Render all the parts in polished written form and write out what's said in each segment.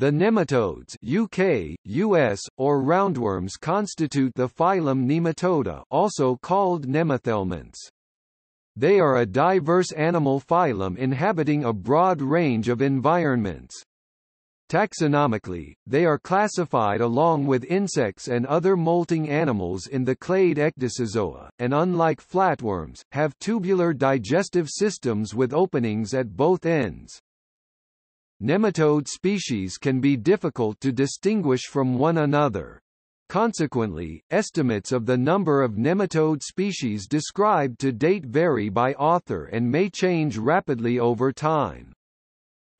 The nematodes (UK, US, or roundworms) constitute the phylum Nematoda, also called nemathelminthes. They are a diverse animal phylum inhabiting a broad range of environments. Taxonomically, they are classified along with insects and other molting animals in the clade Ecdysozoa, and unlike flatworms, have tubular digestive systems with openings at both ends. Nematode species can be difficult to distinguish from one another. Consequently, estimates of the number of nematode species described to date vary by author and may change rapidly over time.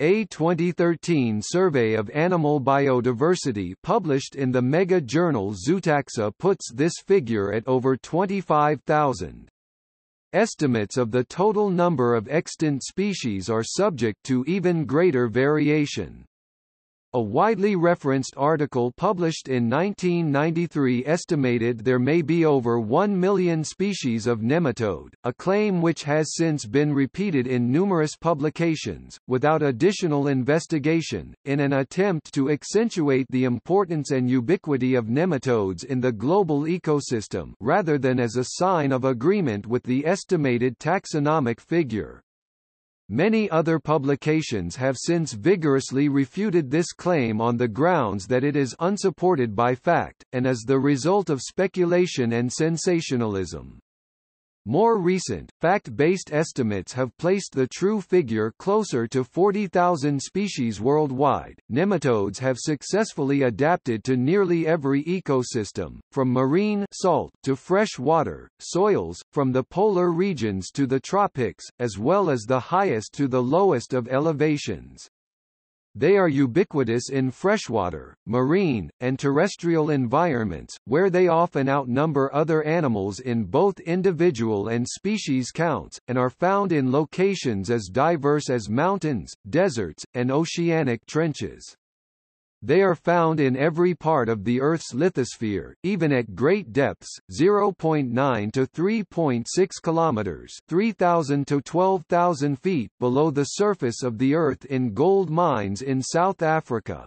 A 2013 survey of animal biodiversity published in the mega journal Zootaxa puts this figure at over 25,000. Estimates of the total number of extant species are subject to even greater variation. A widely referenced article published in 1993 estimated there may be over 1 million species of nematode, a claim which has since been repeated in numerous publications, without additional investigation, in an attempt to accentuate the importance and ubiquity of nematodes in the global ecosystem, rather than as a sign of agreement with the estimated taxonomic figure. Many other publications have since vigorously refuted this claim on the grounds that it is unsupported by fact, and is the result of speculation and sensationalism. More recent, fact-based estimates have placed the true figure closer to 40,000 species worldwide. Nematodes have successfully adapted to nearly every ecosystem, from marine salt to fresh water, soils, from the polar regions to the tropics, as well as the highest to the lowest of elevations. They are ubiquitous in freshwater, marine, and terrestrial environments, where they often outnumber other animals in both individual and species counts, and are found in locations as diverse as mountains, deserts, and oceanic trenches. They are found in every part of the Earth's lithosphere, even at great depths, 0.9 to 3.6 kilometers, 3,000 to 12,000 feet below the surface of the Earth in gold mines in South Africa.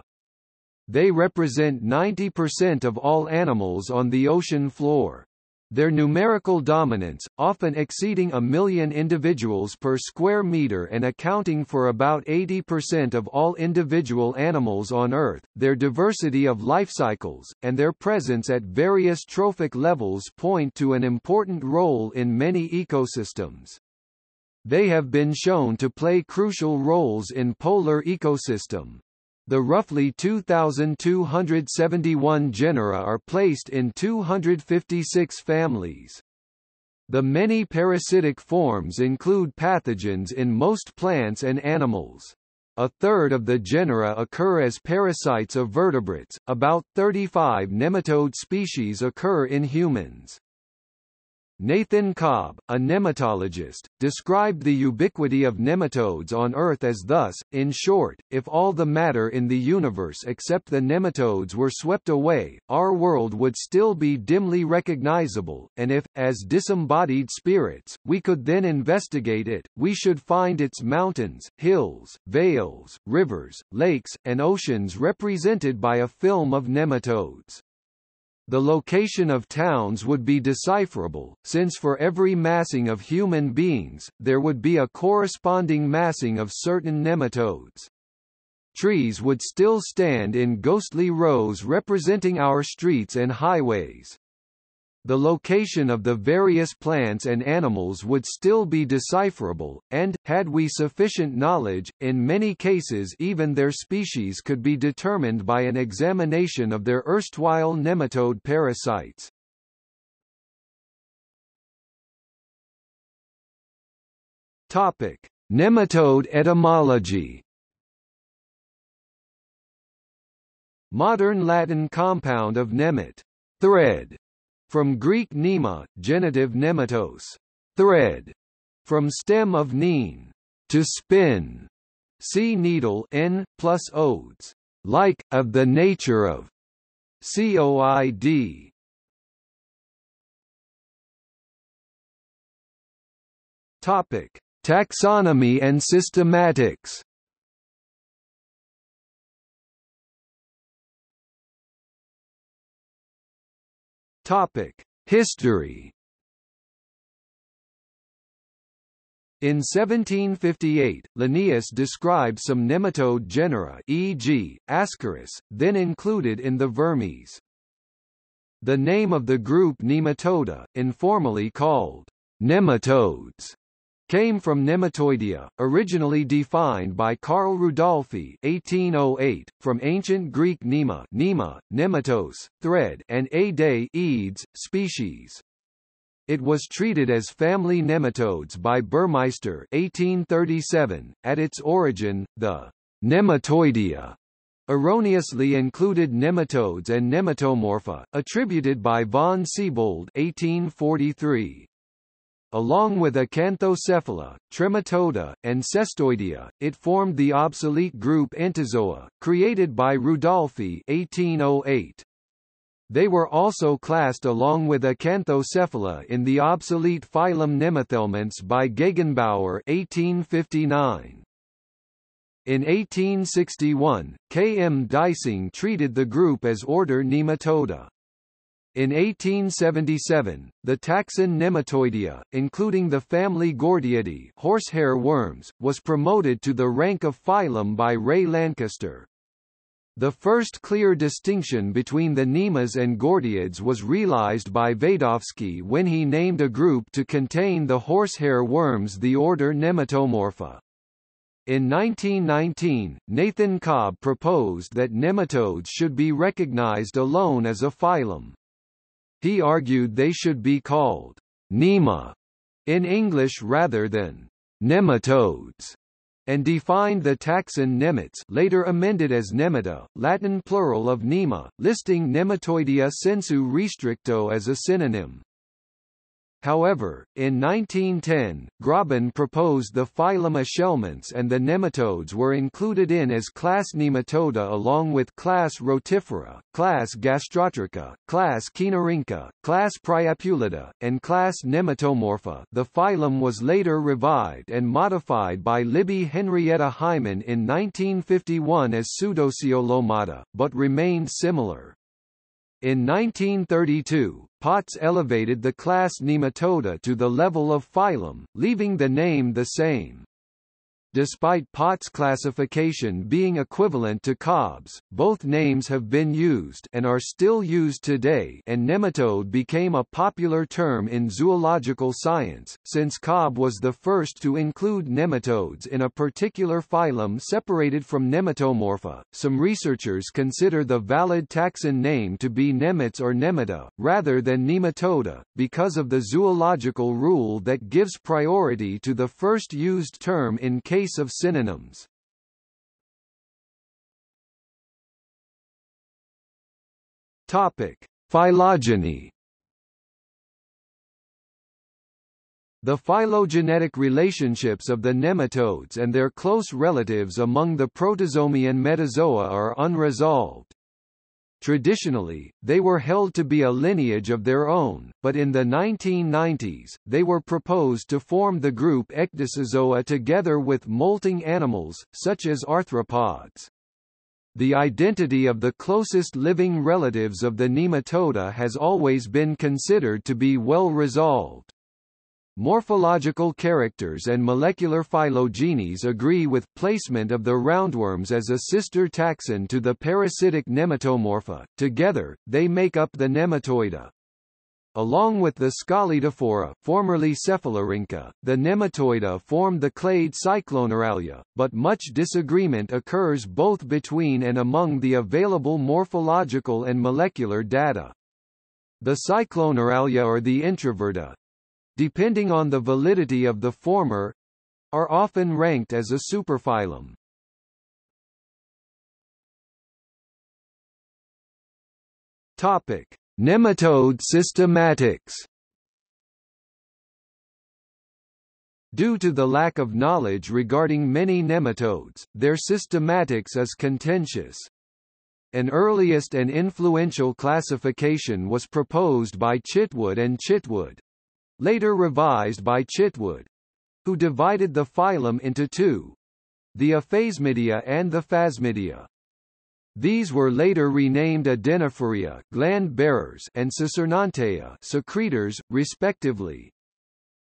They represent 90% of all animals on the ocean floor. Their numerical dominance, often exceeding 1 million individuals per square meter and accounting for about 80% of all individual animals on Earth, their diversity of life cycles, and their presence at various trophic levels point to an important role in many ecosystems. They have been shown to play crucial roles in polar ecosystem. The roughly 2,271 genera are placed in 256 families. The many parasitic forms include pathogens in most plants and animals. A third of the genera occur as parasites of vertebrates. About 35 nematode species occur in humans. Nathan Cobb, a nematologist, described the ubiquity of nematodes on Earth as thus, in short, if all the matter in the universe except the nematodes were swept away, our world would still be dimly recognizable, and if, as disembodied spirits, we could then investigate it, we should find its mountains, hills, vales, rivers, lakes, and oceans represented by a film of nematodes. The location of towns would be decipherable, since for every massing of human beings, there would be a corresponding massing of certain nematodes. Trees would still stand in ghostly rows representing our streets and highways. The location of the various plants and animals would still be decipherable, and, had we sufficient knowledge, in many cases even their species could be determined by an examination of their erstwhile nematode parasites. Topic: Nematode etymology. Modern Latin compound of nemat, thread, from Greek nema, genitive nematos, thread, from stem of neen, to spin, see needle, n, plus odes, like, of the nature of, coid. Topic: Taxonomy and systematics. History. In 1758, Linnaeus described some nematode genera, e.g., Ascaris, then included in the Vermes. The name of the group Nematoda, informally called nematodes, came from Nematoidia, originally defined by Carl Rudolfi (1808), from ancient Greek nema, nematos, thread, and ade, edes, species. It was treated as family nematodes by Burmeister (1837). At its origin, the Nematoidia erroneously included nematodes and nematomorpha, attributed by von Siebold (1843). Along with Acanthocephala, Trematoda, and Cestoidea, it formed the obsolete group Entozoa, created by Rudolphi 1808. They were also classed along with Acanthocephala in the obsolete phylum Nemathelminthes by Gegenbauer 1859. In 1861, K. M. Dyson treated the group as order Nematoda. In 1877, the taxon Nematoidea, including the family Gordiidae horsehair worms, was promoted to the rank of phylum by Ray Lancaster. The first clear distinction between the nemas and gordiids was realized by Vadovsky when he named a group to contain the horsehair worms the order Nematomorpha. In 1919, Nathan Cobb proposed that nematodes should be recognized alone as a phylum. He argued they should be called nema in English rather than nematodes, and defined the taxon nemats, later amended as nemata, Latin plural of nema, listing Nematoidea sensu restricto as a synonym. However, in 1910, Graben proposed the phylum Aschelminths and the nematodes were included in as class Nematoda along with class Rotifera, class Gastrotrica, class Caenorhinca, class Priapulida, and class Nematomorpha. The phylum was later revived and modified by Libby Henrietta Hyman in 1951 as Pseudociolomata, but remained similar. In 1932, Potts elevated the class Nematoda to the level of phylum, leaving the name the same. Despite Potts' classification being equivalent to Cobb's, both names have been used and are still used today, and nematode became a popular term in zoological science, since Cobb was the first to include nematodes in a particular phylum separated from nematomorpha. Some researchers consider the valid taxon name to be nemats or nemata, rather than nematoda, because of the zoological rule that gives priority to the first used term in case of synonyms. Topic: Phylogeny. The phylogenetic relationships of the nematodes and their close relatives among the protozoa and metazoa are unresolved. Traditionally, they were held to be a lineage of their own, but in the 1990s, they were proposed to form the group Ecdysozoa together with molting animals, such as arthropods. The identity of the closest living relatives of the nematoda has always been considered to be well resolved. Morphological characters and molecular phylogenies agree with placement of the roundworms as a sister taxon to the parasitic nematomorpha. Together, they make up the nematoida. Along with the Scolidophora, formerly Cephalorhyncha, the nematoida form the clade Cycloneuralia, but much disagreement occurs both between and among the available morphological and molecular data. The Cycloneuralia or the introverta, depending on the validity of the former, are often ranked as a superphylum. Topic: Nematode systematics. Due to the lack of knowledge regarding many nematodes, their systematics is contentious. An earliest and influential classification was proposed by Chitwood and Chitwood, later revised by Chitwood, who divided the phylum into two, the Aphasmidea and the Phasmidea. These were later renamed Adenophorea, gland bearers, and Secernentea, secretors, respectively.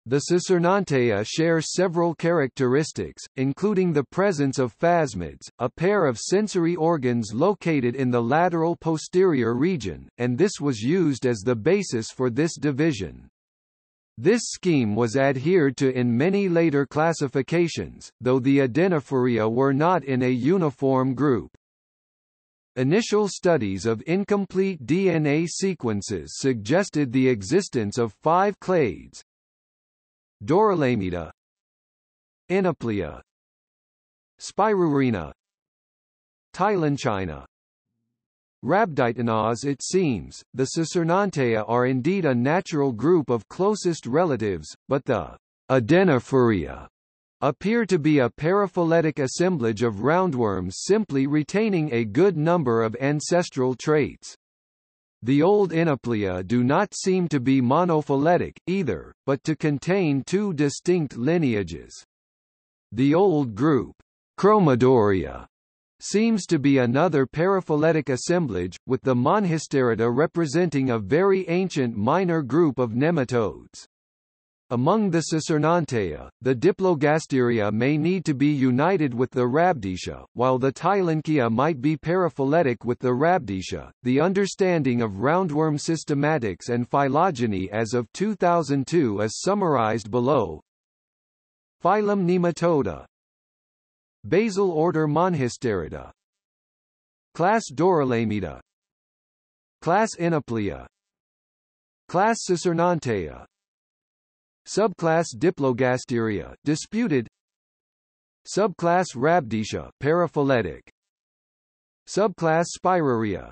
The Secernentea share several characteristics, including the presence of phasmids, a pair of sensory organs located in the lateral posterior region, and this was used as the basis for this division. This scheme was adhered to in many later classifications, though the Adenophorea were not in a uniform group. Initial studies of incomplete DNA sequences suggested the existence of 5 clades: Dorylaimida, Enoplia, Spirurina, Tylenchina, Rhabditomorpha. It seems, the Secernentea are indeed a natural group of closest relatives, but the Adenophorea appear to be a paraphyletic assemblage of roundworms simply retaining a good number of ancestral traits. The old Enoplia do not seem to be monophyletic, either, but to contain 2 distinct lineages. The old group, Chromadoria, seems to be another paraphyletic assemblage, with the Monhysterida representing a very ancient minor group of nematodes. Among the Secernentea, the Diplogasteria may need to be united with the Rhabditia, while the Tylenchina might be paraphyletic with the Rhabditia. The understanding of roundworm systematics and phylogeny as of 2002 is summarized below. Phylum Nematoda, basal order Monhysterida, class Dorylaimida, class Enoplia, class Secernentea, subclass Diplogasteria, disputed, subclass Rhabditia, paraphyletic, subclass Spirurina,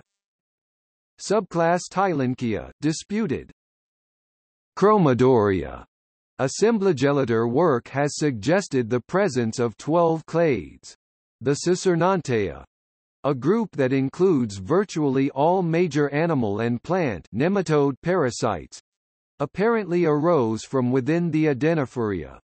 subclass Tylenchina, disputed. Chromadoria. Assemblagelator work has suggested the presence of 12 clades. The Secernentea, a group that includes virtually all major animal and plant nematode parasites, apparently arose from within the Adenophorea.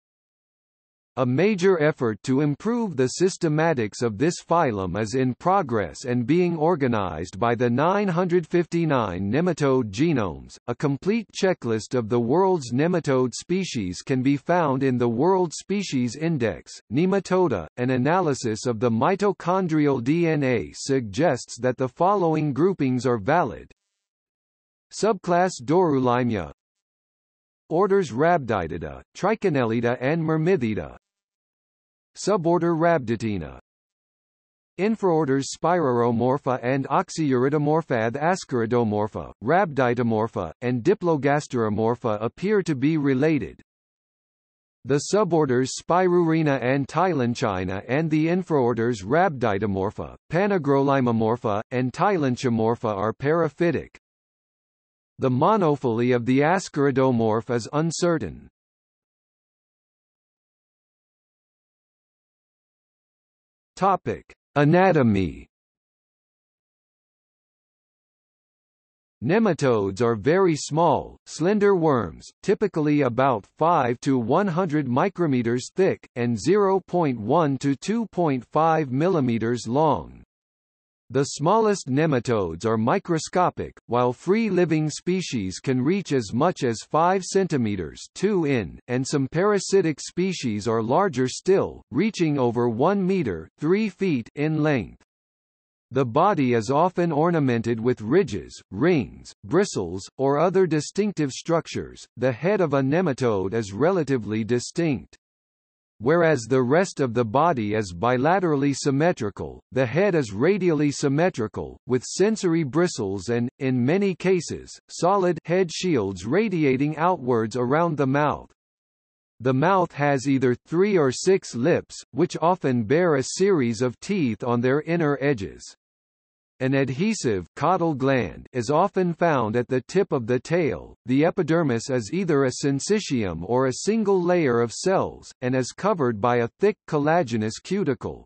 A major effort to improve the systematics of this phylum is in progress and being organized by the 959 nematode genomes. A complete checklist of the world's nematode species can be found in the World Species Index. Nematoda, an analysis of the mitochondrial DNA suggests that the following groupings are valid: subclass Dorylaimida, orders Rhabditida, Trichonellida and Myrmidida, suborder Rhabditina, infraorders Spiruromorpha and Oxyuridomorpha. Ascaridomorpha, Rhabditomorpha, and Diplogasteromorpha appear to be related. The suborders Spirurina and Tylenchina and the infraorders Rhabditomorpha, Panagrolimomorpha, and Tylenchomorpha are paraphytic. The monophyly of the Ascaridomorph is uncertain. Topic: Anatomy. Nematodes are very small, slender worms, typically about 5 to 100 micrometers thick and 0.1 to 2.5 millimeters long. The smallest nematodes are microscopic, while free-living species can reach as much as 5 cm 2 in, and some parasitic species are larger still, reaching over 1 meter 3 feet in length. The body is often ornamented with ridges, rings, bristles, or other distinctive structures. The head of a nematode is relatively distinct. Whereas the rest of the body is bilaterally symmetrical, the head is radially symmetrical, with sensory bristles and, in many cases, solid head shields radiating outwards around the mouth. The mouth has either 3 or 6 lips, which often bear a series of teeth on their inner edges. An adhesive caudal gland is often found at the tip of the tail. The epidermis is either a syncytium or a single layer of cells, and is covered by a thick collagenous cuticle.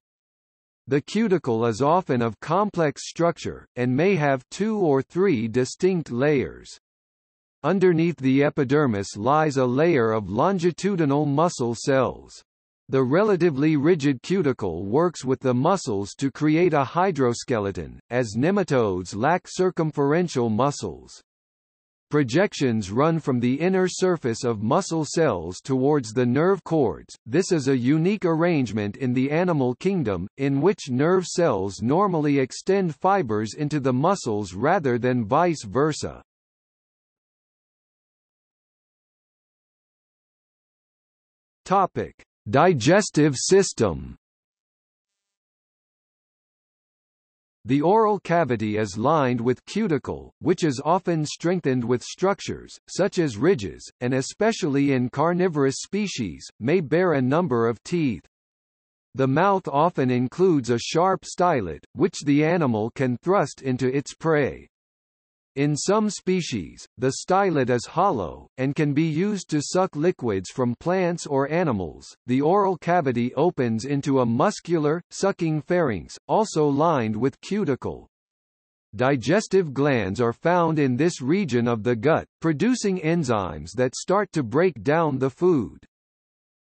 The cuticle is often of complex structure, and may have 2 or 3 distinct layers. Underneath the epidermis lies a layer of longitudinal muscle cells. The relatively rigid cuticle works with the muscles to create a hydroskeleton, as nematodes lack circumferential muscles. Projections run from the inner surface of muscle cells towards the nerve cords. This is a unique arrangement in the animal kingdom, in which nerve cells normally extend fibers into the muscles rather than vice versa. Topic: Digestive system. The oral cavity is lined with cuticle, which is often strengthened with structures, such as ridges, and especially in carnivorous species, may bear a number of teeth. The mouth often includes a sharp stylet, which the animal can thrust into its prey. In some species, the stylet is hollow, and can be used to suck liquids from plants or animals. The oral cavity opens into a muscular, sucking pharynx, also lined with cuticle. Digestive glands are found in this region of the gut, producing enzymes that start to break down the food.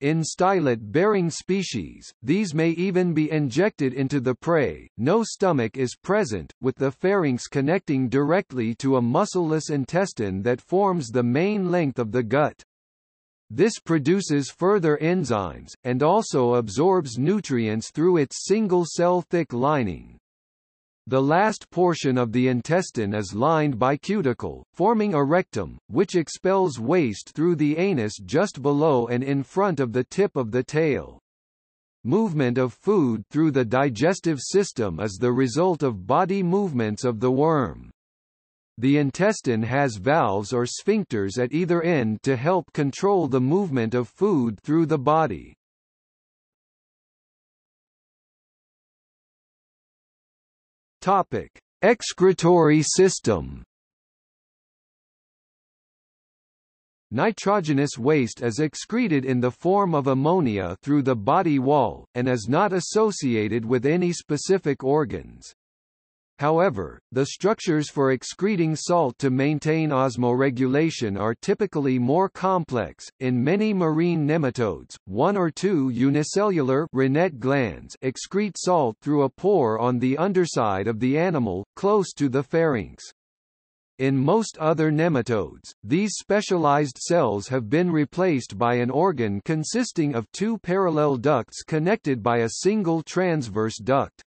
In stylet-bearing species, these may even be injected into the prey. No stomach is present, with the pharynx connecting directly to a muscleless intestine that forms the main length of the gut. This produces further enzymes, and also absorbs nutrients through its single-cell thick lining. The last portion of the intestine is lined by cuticle, forming a rectum, which expels waste through the anus just below and in front of the tip of the tail. Movement of food through the digestive system is the result of body movements of the worm. The intestine has valves or sphincters at either end to help control the movement of food through the body. Topic: Excretory system. Nitrogenous waste is excreted in the form of ammonia through the body wall, and is not associated with any specific organs. However, the structures for excreting salt to maintain osmoregulation are typically more complex. In many marine nematodes, one or two unicellular Rennet glands excrete salt through a pore on the underside of the animal, close to the pharynx. In most other nematodes, these specialized cells have been replaced by an organ consisting of two parallel ducts connected by a single transverse duct.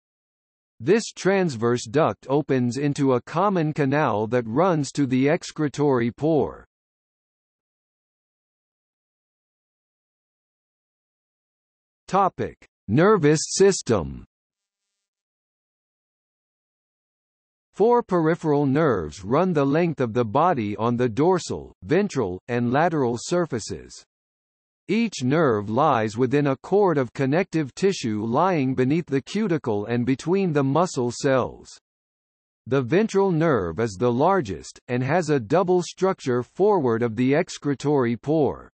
This transverse duct opens into a common canal that runs to the excretory pore. Topic: Nervous system. Four peripheral nerves run the length of the body on the dorsal, ventral, and lateral surfaces. Each nerve lies within a cord of connective tissue lying beneath the cuticle and between the muscle cells. The ventral nerve is the largest, and has a double structure forward of the excretory pore.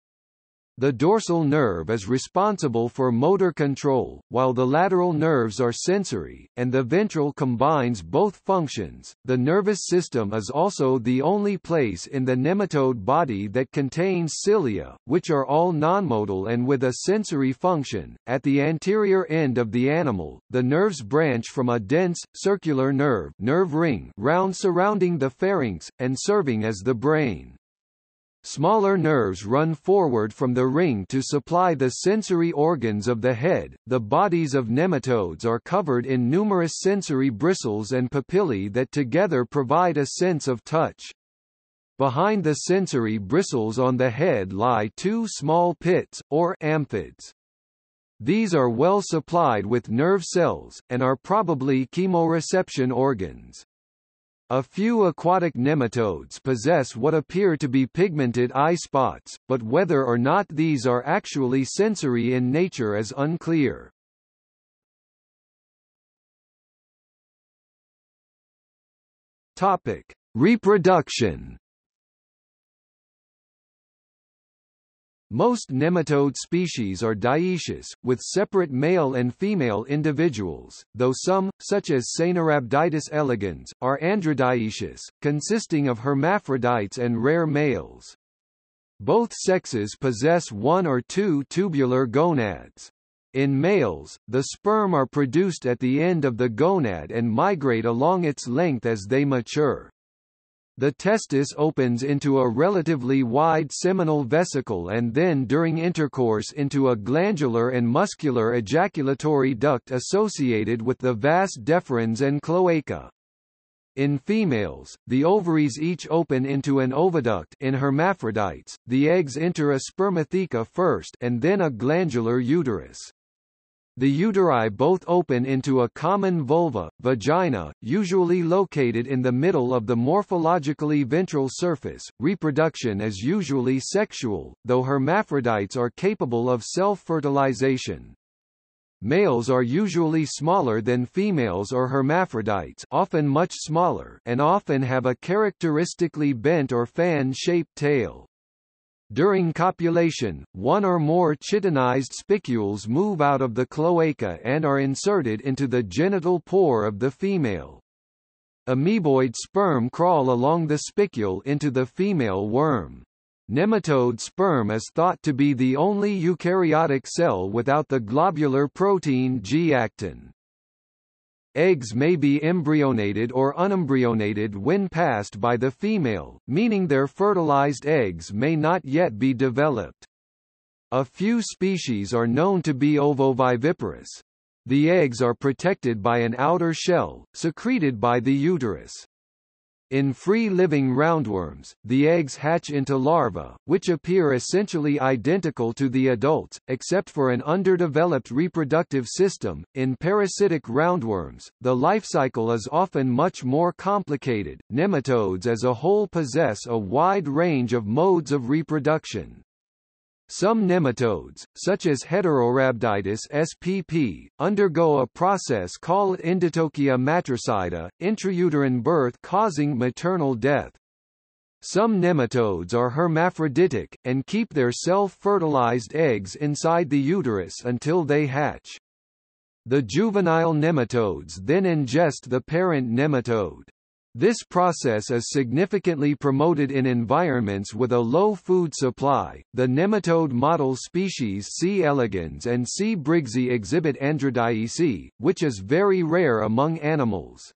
The dorsal nerve is responsible for motor control, while the lateral nerves are sensory, and the ventral combines both functions. The nervous system is also the only place in the nematode body that contains cilia, which are all nonmodal and with a sensory function. At the anterior end of the animal, the nerves branch from a dense, circular nerve ring round surrounding the pharynx, and serving as the brain. Smaller nerves run forward from the ring to supply the sensory organs of the head. The bodies of nematodes are covered in numerous sensory bristles and papillae that together provide a sense of touch. Behind the sensory bristles on the head lie two small pits, or amphids. These are well supplied with nerve cells, and are probably chemoreception organs. A few aquatic nematodes possess what appear to be pigmented eye spots, but whether or not these are actually sensory in nature is unclear. Topic: Reproduction. Most nematode species are dioecious, with separate male and female individuals, though some, such as Caenorhabditis elegans, are androdioecious, consisting of hermaphrodites and rare males. Both sexes possess one or two tubular gonads. In males, the sperm are produced at the end of the gonad and migrate along its length as they mature. The testis opens into a relatively wide seminal vesicle and then during intercourse into a glandular and muscular ejaculatory duct associated with the vas deferens and cloaca. In females, the ovaries each open into an oviduct. In hermaphrodites, the eggs enter a spermatheca first and then a glandular uterus. The uteri both open into a common vulva, vagina, usually located in the middle of the morphologically ventral surface. Reproduction is usually sexual, though hermaphrodites are capable of self-fertilization. Males are usually smaller than females or hermaphrodites, often much smaller, and often have a characteristically bent or fan-shaped tail. During copulation, one or more chitinized spicules move out of the cloaca and are inserted into the genital pore of the female. Amoeboid sperm crawl along the spicule into the female worm. Nematode sperm is thought to be the only eukaryotic cell without the globular protein G-actin. Eggs may be embryonated or unembryonated when passed by the female, meaning their fertilized eggs may not yet be developed. A few species are known to be ovoviviparous. The eggs are protected by an outer shell, secreted by the uterus. In free-living roundworms, the eggs hatch into larvae, which appear essentially identical to the adults, except for an underdeveloped reproductive system. In parasitic roundworms, the life cycle is often much more complicated. Nematodes as a whole possess a wide range of modes of reproduction. Some nematodes, such as Heterorhabditis spp, undergo a process called endotochia matricida, intrauterine birth causing maternal death. Some nematodes are hermaphroditic, and keep their self-fertilized eggs inside the uterus until they hatch. The juvenile nematodes then ingest the parent nematode. This process is significantly promoted in environments with a low food supply. The nematode model species C. elegans and C. briggsii exhibit androdyece, which is very rare among animals.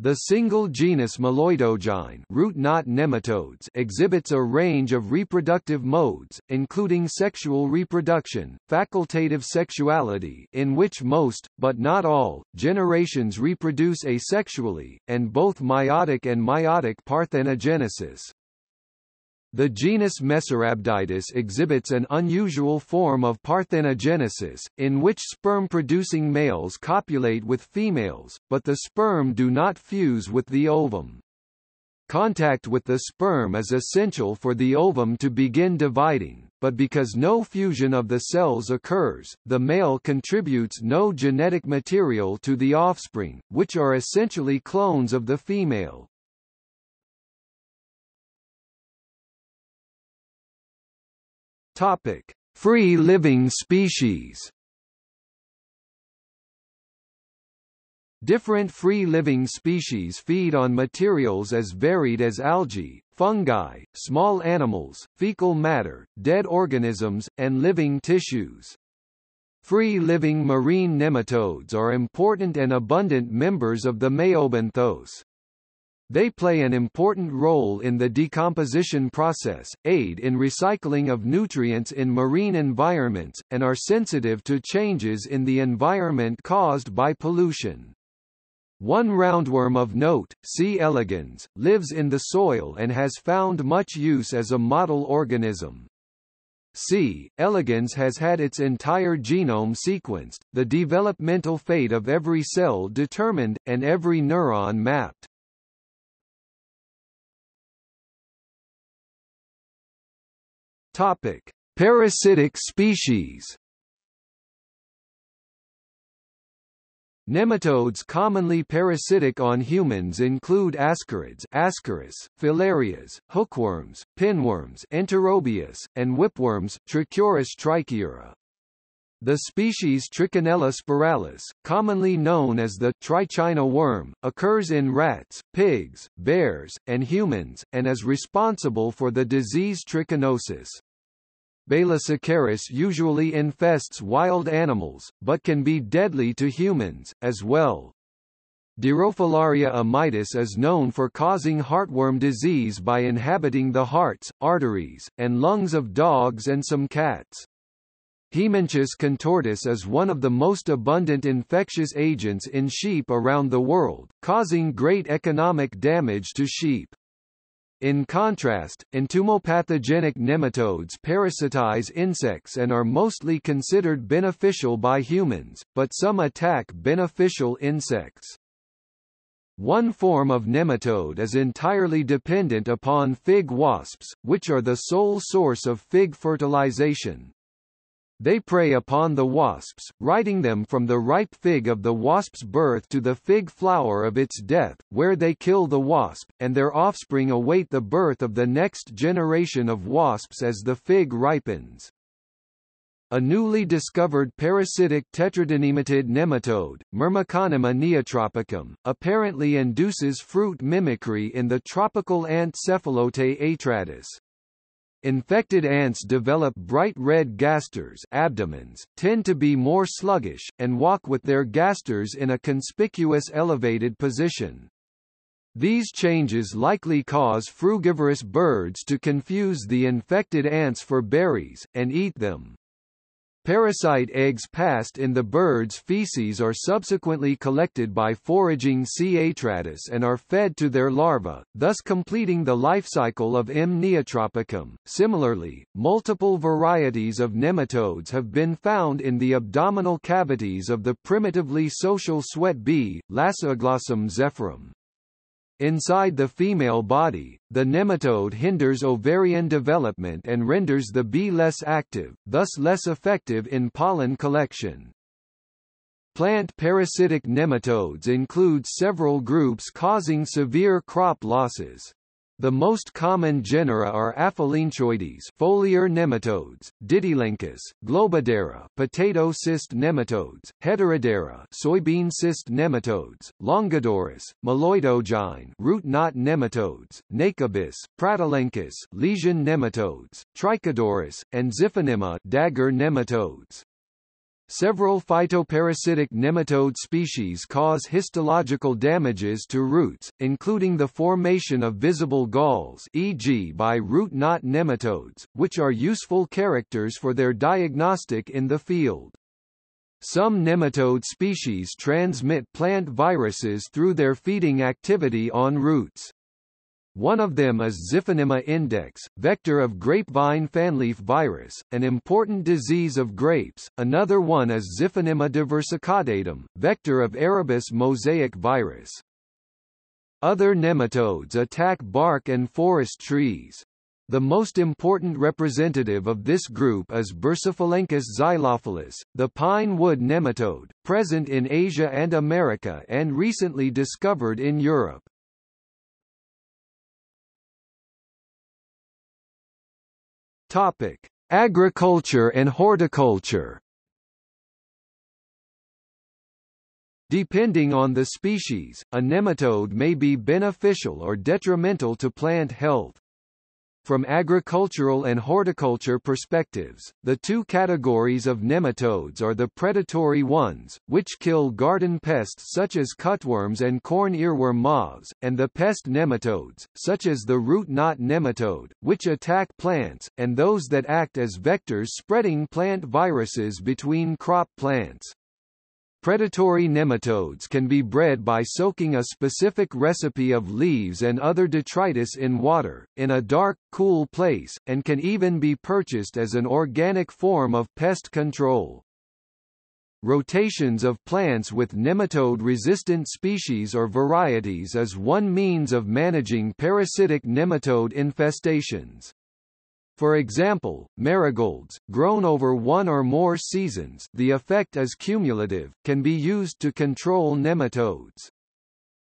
The single genus Meloidogyne root-knot nematodes exhibits a range of reproductive modes, including sexual reproduction, facultative sexuality in which most, but not all, generations reproduce asexually, and both meiotic and meiotic parthenogenesis. The genus Mesorhabditis exhibits an unusual form of parthenogenesis, in which sperm-producing males copulate with females, but the sperm do not fuse with the ovum. Contact with the sperm is essential for the ovum to begin dividing, but because no fusion of the cells occurs, the male contributes no genetic material to the offspring, which are essentially clones of the female. Topic: Free-living species. Different free-living species feed on materials as varied as algae, fungi, small animals, fecal matter, dead organisms, and living tissues. Free-living marine nematodes are important and abundant members of the meiobenthos. They play an important role in the decomposition process, aid in recycling of nutrients in marine environments, and are sensitive to changes in the environment caused by pollution. One roundworm of note, C. elegans, lives in the soil and has found much use as a model organism. C. elegans has had its entire genome sequenced, the developmental fate of every cell determined, and every neuron mapped. Topic: Parasitic species. Nematodes commonly parasitic on humans include ascarids, Ascaris, filarias, hookworms, pinworms, enterobius, and whipworms, Trichurus trichiura. The species Trichinella spiralis, commonly known as the Trichina worm, occurs in rats, pigs, bears, and humans, and is responsible for the disease trichinosis. Balascaris usually infests wild animals, but can be deadly to humans, as well. Derophilaria amitis is known for causing heartworm disease by inhabiting the hearts, arteries, and lungs of dogs and some cats. Hemanchus contortus is one of the most abundant infectious agents in sheep around the world, causing great economic damage to sheep. In contrast, entomopathogenic nematodes parasitize insects and are mostly considered beneficial by humans, but some attack beneficial insects. One form of nematode is entirely dependent upon fig wasps, which are the sole source of fig fertilization. They prey upon the wasps, riding them from the ripe fig of the wasp's birth to the fig flower of its death, where they kill the wasp, and their offspring await the birth of the next generation of wasps as the fig ripens. A newly discovered parasitic tetradynematid nematode, Myrmeconema neotropicum, apparently induces fruit mimicry in the tropical ant Cephalotae atratus. Infected ants develop bright red gasters, abdomens, tend to be more sluggish, and walk with their gasters in a conspicuous elevated position. These changes likely cause frugivorous birds to confuse the infected ants for berries, and eat them. Parasite eggs passed in the bird's feces are subsequently collected by foraging C. atratus and are fed to their larvae, thus completing the life cycle of M. neotropicum. Similarly, multiple varieties of nematodes have been found in the abdominal cavities of the primitively social sweat bee, Lassoglossum zephyrum. Inside the female body, the nematode hinders ovarian development and renders the bee less active, thus less effective in pollen collection. Plant parasitic nematodes include several groups causing severe crop losses. The most common genera are Aphyllinchoides, foliar nematodes, Didylynchus, Globodera, potato cyst nematodes, Heterodera, soybean cyst nematodes, Longodorus, Meloidogyne, root knot nematodes, Nacobus, Pratylynchus, lesion nematodes, Trichodorus, and Xiphonema, dagger nematodes. Several phytoparasitic nematode species cause histological damages to roots, including the formation of visible galls, e.g. by root knot nematodes, which are useful characters for their diagnostic in the field. Some nematode species transmit plant viruses through their feeding activity on roots. One of them is Xiphonema index, vector of grapevine fanleaf virus, an important disease of grapes. Another one is Xiphonema diversificatum, vector of Erebus mosaic virus. Other nematodes attack bark and forest trees. The most important representative of this group is Bursophalanchus xylophyllus, the pine wood nematode, present in Asia and America and recently discovered in Europe. Topic: Agriculture and horticulture. Depending on the species, a nematode may be beneficial or detrimental to plant health. From agricultural and horticulture perspectives, the two categories of nematodes are the predatory ones, which kill garden pests such as cutworms and corn earworm moths, and the pest nematodes, such as the root knot nematode, which attack plants, and those that act as vectors spreading plant viruses between crop plants. Predatory nematodes can be bred by soaking a specific recipe of leaves and other detritus in water, in a dark, cool place, and can even be purchased as an organic form of pest control. Rotations of plants with nematode-resistant species or varieties is one means of managing parasitic nematode infestations. For example, marigolds, grown over one or more seasons, the effect is cumulative, can be used to control nematodes.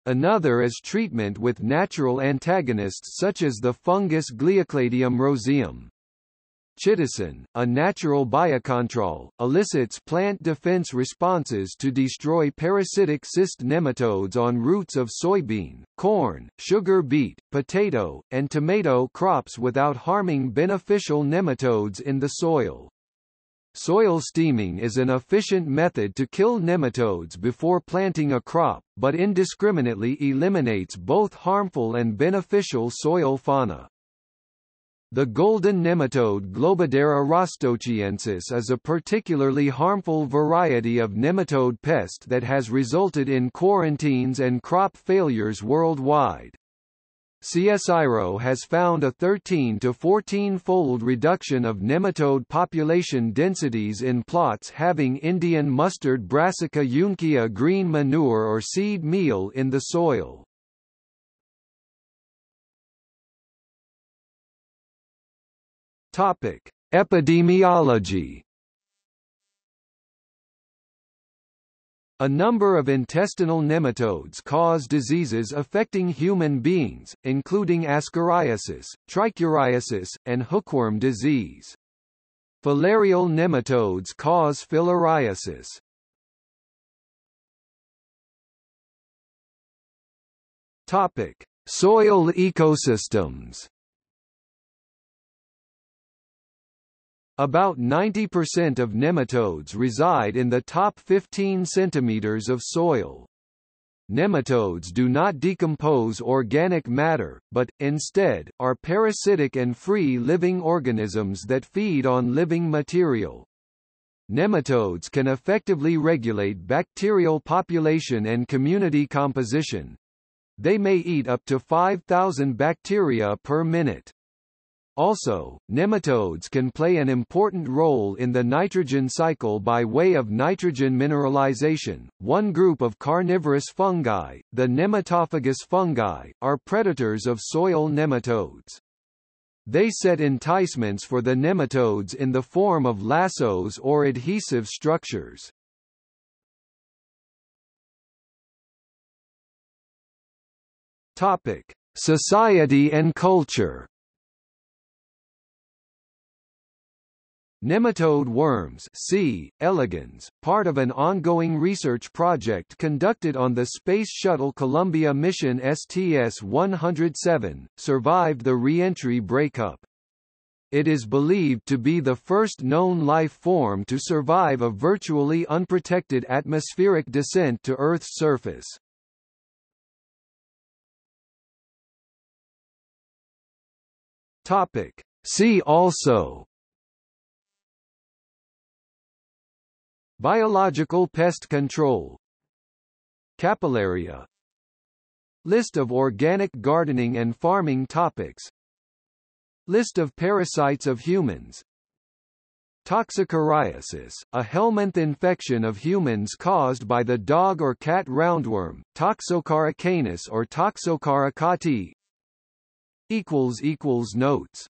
Another is treatment with natural antagonists such as the fungus Gliocladium roseum. Chitosan, a natural biocontrol, elicits plant defense responses to destroy parasitic cyst nematodes on roots of soybean, corn, sugar beet, potato, and tomato crops without harming beneficial nematodes in the soil. Soil steaming is an efficient method to kill nematodes before planting a crop, but indiscriminately eliminates both harmful and beneficial soil fauna. The golden nematode Globodera rostochiensis is a particularly harmful variety of nematode pest that has resulted in quarantines and crop failures worldwide. CSIRO has found a 13 to 14-fold reduction of nematode population densities in plots having Indian mustard Brassica juncea green manure or seed meal in the soil. Topic: Epidemiology. A number of intestinal nematodes cause diseases affecting human beings, including ascariasis, trichuriasis, and hookworm disease. Filarial nematodes cause filariasis. Topic: Soil ecosystems. About 90% of nematodes reside in the top 15 centimeters of soil. Nematodes do not decompose organic matter, but, instead, are parasitic and free-living organisms that feed on living material. Nematodes can effectively regulate bacterial population and community composition. They may eat up to 5,000 bacteria per minute. Also, nematodes can play an important role in the nitrogen cycle by way of nitrogen mineralization. One group of carnivorous fungi, the nematophagous fungi, are predators of soil nematodes. They set enticements for the nematodes in the form of lassos or adhesive structures. Topic: Society and culture. Nematode worms C. elegans, part of an ongoing research project conducted on the Space Shuttle Columbia mission STS-107, survived the re-entry breakup. It is believed to be the first known life form to survive a virtually unprotected atmospheric descent to Earth's surface. Topic: See also. Biological pest control, Capillaria, list of organic gardening and farming topics, list of parasites of humans, toxocariasis, a helminth infection of humans caused by the dog or cat roundworm, Toxocara canis or Toxocara cati. Notes